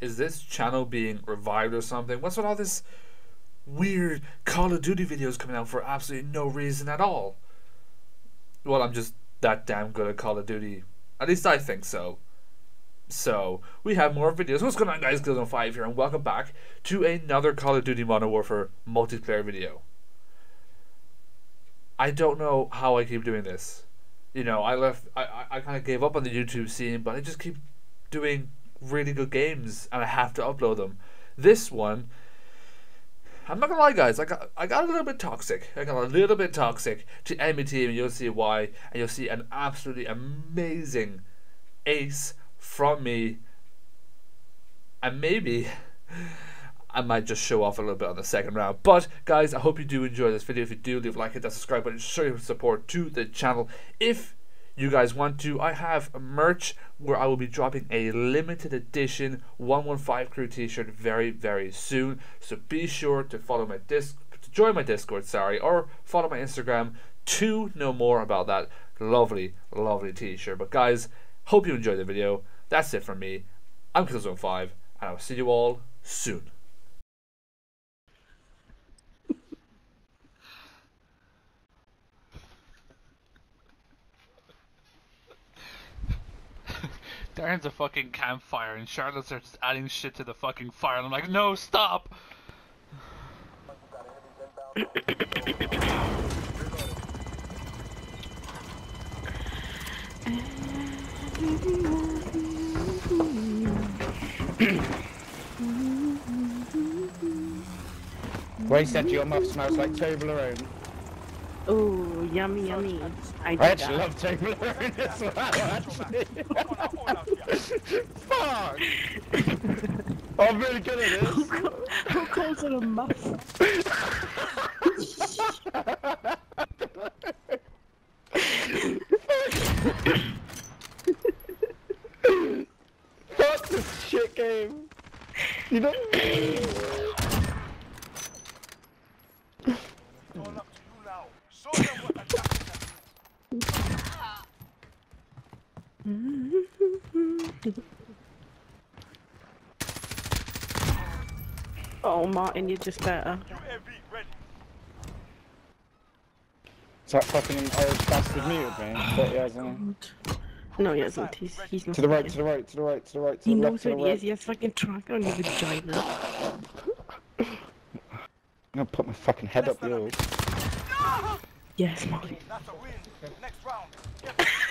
Is this channel being revived or something? What's with all this weird Call of Duty videos coming out for absolutely no reason at all? Well, I'm just that damn good at Call of Duty. At least I think so. So, we have more videos. What's going on, guys? Killz115 here, and welcome back to another Call of Duty Modern Warfare multiplayer video. I don't know how I keep doing this. You know, I kind of gave up on the YouTube scene, but I just keep doing really good games, and I have to upload them. This one, I'm not gonna lie, guys, I got a little bit toxic. I got a little bit toxic to enemy team, and you'll see why, and you'll see an absolutely amazing ace from me, and maybe I might just show off a little bit on the second round. But guys, I hope you do enjoy this video. If you do, leave a like, hit that subscribe button, show your support to the channel. If you guys want to, I have merch where I will be dropping a limited edition 115 crew t-shirt very, very soon, so be sure to join my Discord, sorry, or follow my Instagram to know more about that lovely t-shirt. But guys, hope you enjoyed the video. That's it from me. I'm Killz115, and I'll see you all soon. Darren's a fucking campfire and Charlotte starts adding shit to the fucking fire and I'm like, no, stop! Ray said your muff smells like Toblerone. Oh, yummy, yummy. I actually love Toblerone as well, actually. Fuck! I'm really good at this. Who calls it a muff? Fuck this shit game. You know? Oh, Martin, you're just better. Is that fucking Irish bastard muted me? But he hasn't. No, he hasn't. He's not. To the right, to the right, to the right, to the right, to the left, to the right. He knows what he is. He has fucking track on your vagina. I'm gonna put my fucking head up yours. Yes, Martin. That's a win. Next round.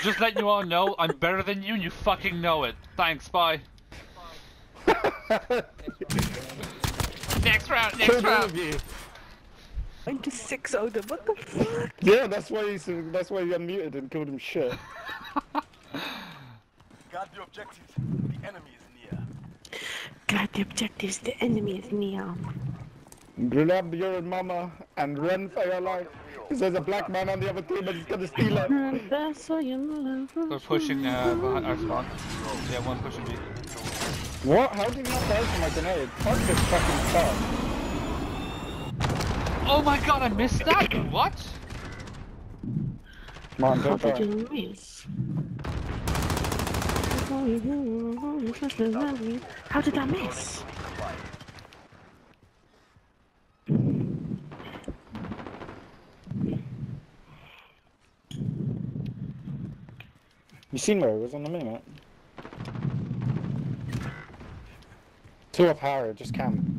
Just letting you all know, I'm better than you and you fucking know it. Thanks, bye. Next round, next round. I'm just 6-0 them, what the fuck? Yeah, that's why he unmuted and called him shit. Guard the objectives, the enemy is near. Guard the objectives, the enemy is near. Grab your mama and run for your life. Because there's a black man on the other team and he's gonna steal it. They're pushing behind our spawn. Yeah, one pushing me. What? How did you not die from my grenade? Fuck this fucking stuff. Oh my god, I missed that? What? Come on, don't die. How did I miss? You seen where it was on the minute? Two up higher, just cam.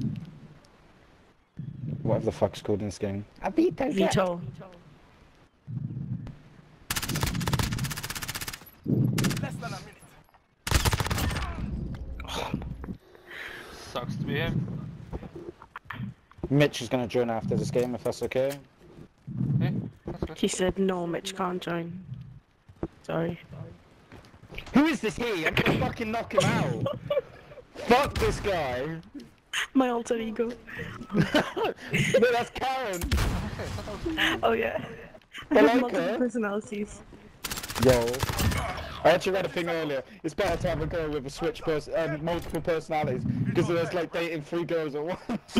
Whatever the fuck's called in this game. I beat that Vito. Less than a minute. Sucks to be him. Mitch is gonna join after this game if that's okay. Yeah, that's good. He said no, Mitch can't join. Sorry. Who is this he? I'm gonna fucking knock him out. Fuck this guy. My alter ego. No, that's Karen. Oh yeah. I have multiple personalities. Yo. I actually read a thing earlier. It's better to have a girl with a switch multiple personalities because it's like dating three girls at once.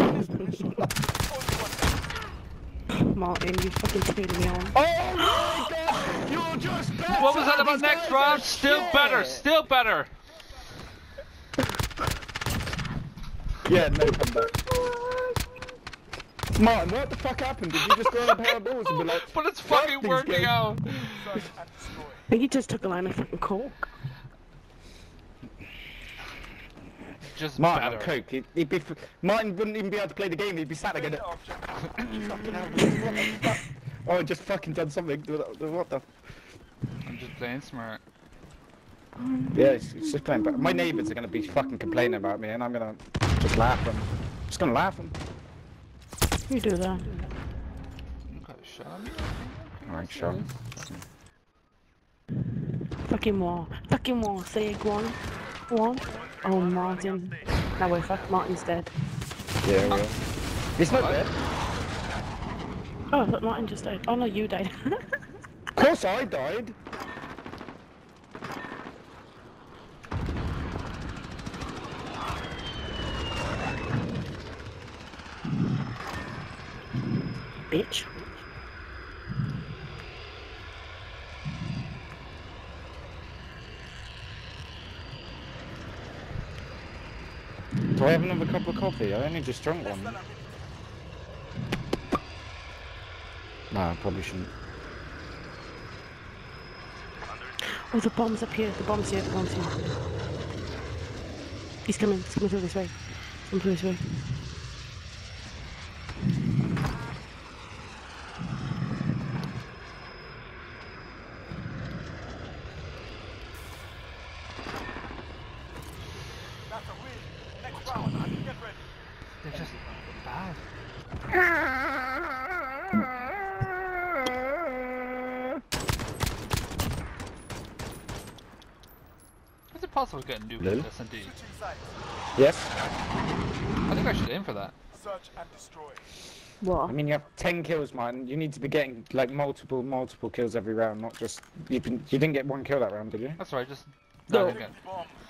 Martin, you fucking cheated me on. Oh my god! You're just better! What was that about next round? Still better! Still better! Yeah, no comeback. Martin, what the fuck happened? Did you just go on a pair of balls and be like... But it's fucking working out! I think he just took a line of fucking coke. Just Martin on coke, he'd be... Martin wouldn't even be able to play the game, he'd be sat again. Oh, I just fucking done something. What the... I'm just playing smart. Yeah, it's just playing, but my neighbours are gonna be fucking complaining about me and I'm gonna just laugh at them. Just gonna laugh at them. You do that. Alright, shut up. Fucking wall. Fucking wall. Say it, go on. Go on. Oh, Martin. No, wait, fuck. Martin's dead. Yeah, we are. He's not dead. Oh, I thought Martin just died. Oh no, you died. Of course I died. Bitch. Do I have another cup of coffee? I only just drank one. No, I probably shouldn't. Oh, the bomb's up here. The bomb's here. The bomb's here. He's coming. He's coming through this way. He's coming through this way. Possible getting new with this indeed. Yes. I think I should aim for that. Search and destroy. What? I mean, you have 10 kills, man. You need to be getting like multiple kills every round, not just you didn't get one kill that round, did you? That's right. Just no.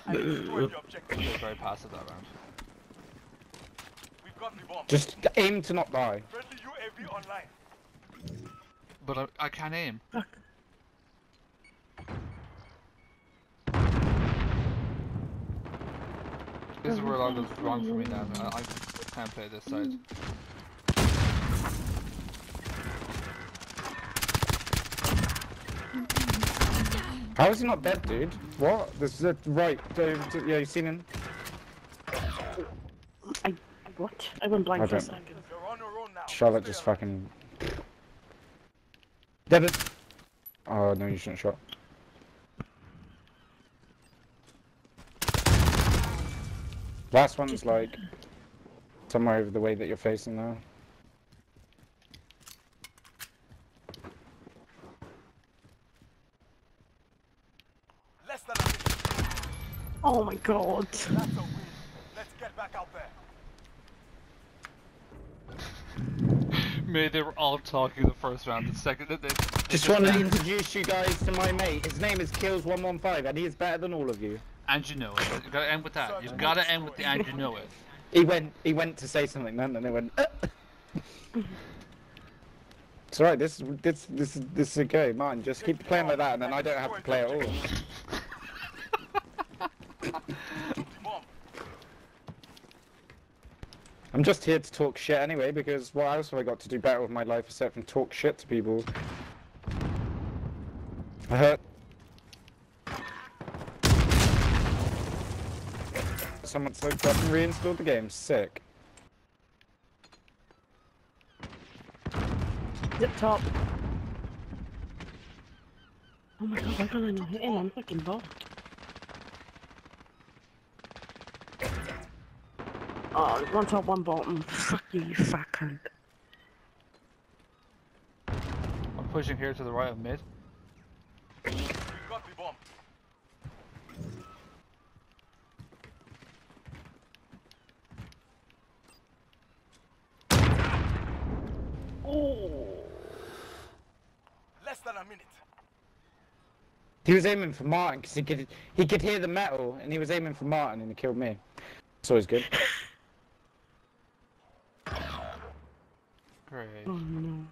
I was very passive that round. We've got the bomb. Just aim to not die. Friendly UAV online. But I can aim. This is where a lot goes wrong for me now. I can't play this side. How is he not dead, dude? What? This is a right. Yeah, you seen him? What? I went blind for a second. Charlotte just fucking. Dead. Oh no, you shouldn't shot. Last one's like somewhere over the way that you're facing now. Oh my god. That's a win. Let's get back out there. Mate, they were all talking the first round, the second that they just wanted to introduce you guys to my mate. His name is Killz115 and he is better than all of you. And you know it. You gotta end with that. You gotta end with the and you know it. He went to say something then, and they went. It's alright. This is okay, man. Just keep playing like that, and then I don't have to play at all. I'm just here to talk shit anyway, because what else have I got to do better with my life except from talk shit to people? I hurt. Someone soaked up and reinstalled the game. Sick. Zip top. Oh my god, why can't I not hit him? I'm fucking blocked. Oh, one top, one bottom. Fuck you, you fat cunt. I'm pushing here to the right of mid. Got the bomb. Less than a minute. He was aiming for Martin because he could hear the metal, and he was aiming for Martin, and he killed me. It's always good. Great. Oh, no.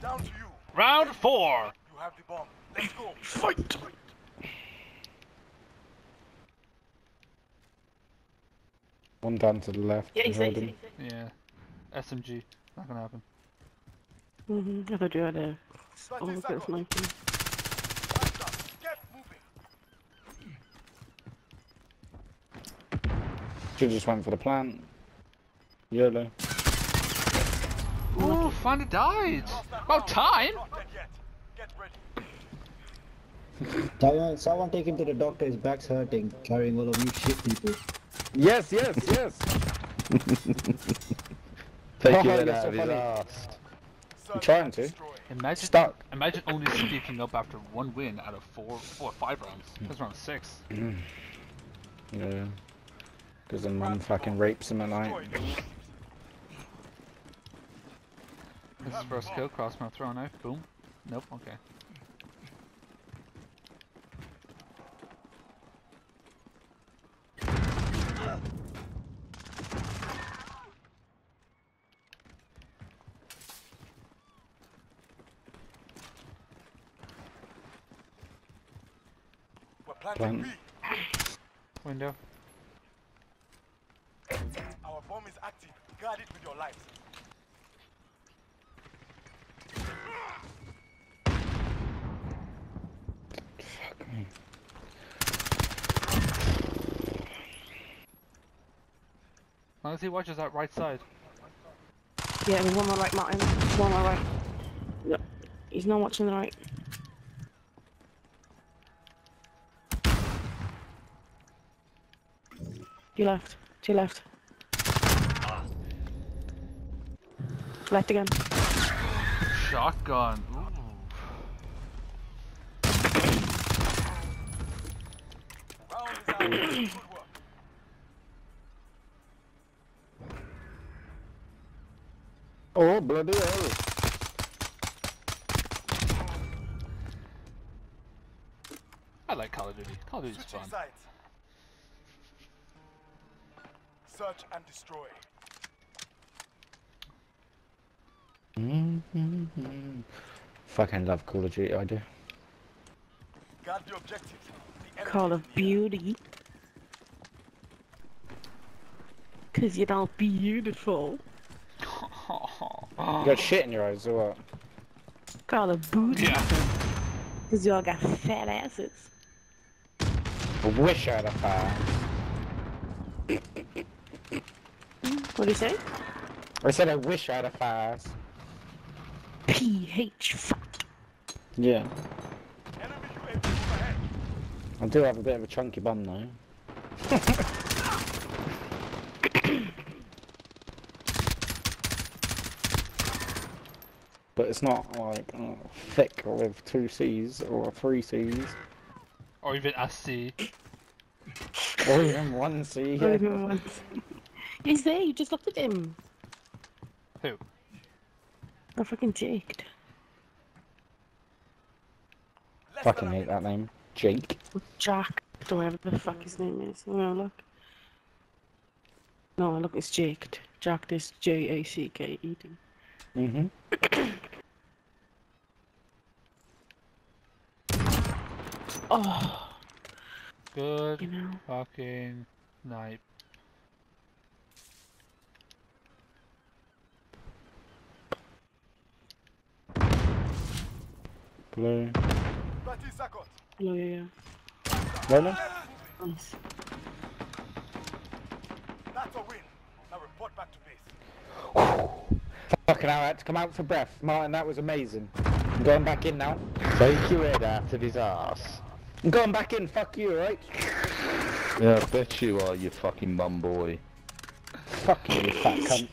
Down to you. Round 4. You have the bomb. Let's go. Fight. One down to the left. Yeah, exactly. Yeah. SMG. Not gonna happen. I thought you had a... Oh, that's nice. Should've just went for the plant. YOLO. Oh, finally died! About time! Someone take him to the doctor, his back's hurting, carrying all of you shit people. Yes, yes, yes! Take it out of his ass. I'm trying to. Imagine, stuck. Imagine only speaking up after one win out of four or five rounds. That's round six. Yeah. Because then man fucking rapes him at night. This is first kill, cross my throw knife, boom. Nope, okay. Plant. Window. Our bomb is active. Guard it with your lives. Fuck me. Long as he watches that right side. Yeah, there's one on the right, Martin. One on the right. No. He's not watching the right. You left. To your left. Left again. Shotgun. Ooh. Oh, bloody hell. I like Call of Duty. Call of Duty's fun. Search and destroy. Fucking love Call of Duty, I do. Guard the objective. The Call of Beauty. Cause you're all beautiful. You got shit in your eyes or what? Call of Booty. Yeah. Cause you all got fat asses. I wish I had a fat ass. What do you say? I said I wish I had a fast. PH fuck. Yeah. I do have a bit of a chunky bum though. But it's not like thick with 2 C's or 3 C's. Or even a C. Or even 1 C. Or even 1 C. He's there, you just looked at him. Who? I fucking Jake. Fucking hate that name. Jake. Jack. Or whatever the fuck his name is. I'm gonna look. No, look, it's Jake. Jack this J-A-C-K-E. Oh. Good fucking night. Blue. Blue, yeah. Roland? Nice. That's a win. Now report back to base. Fucking hell, I had to come out for breath. Martin, that was amazing. I'm going back in now. Take your head out of his ass. I'm going back in, fuck you, right? Yeah, I bet you are, you fucking bum boy. Fuck you, you fat cunt.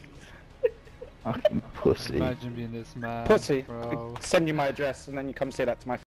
Fucking pussy. Imagine being this mad, pussy, bro. I'll send you my address and then you come say that to my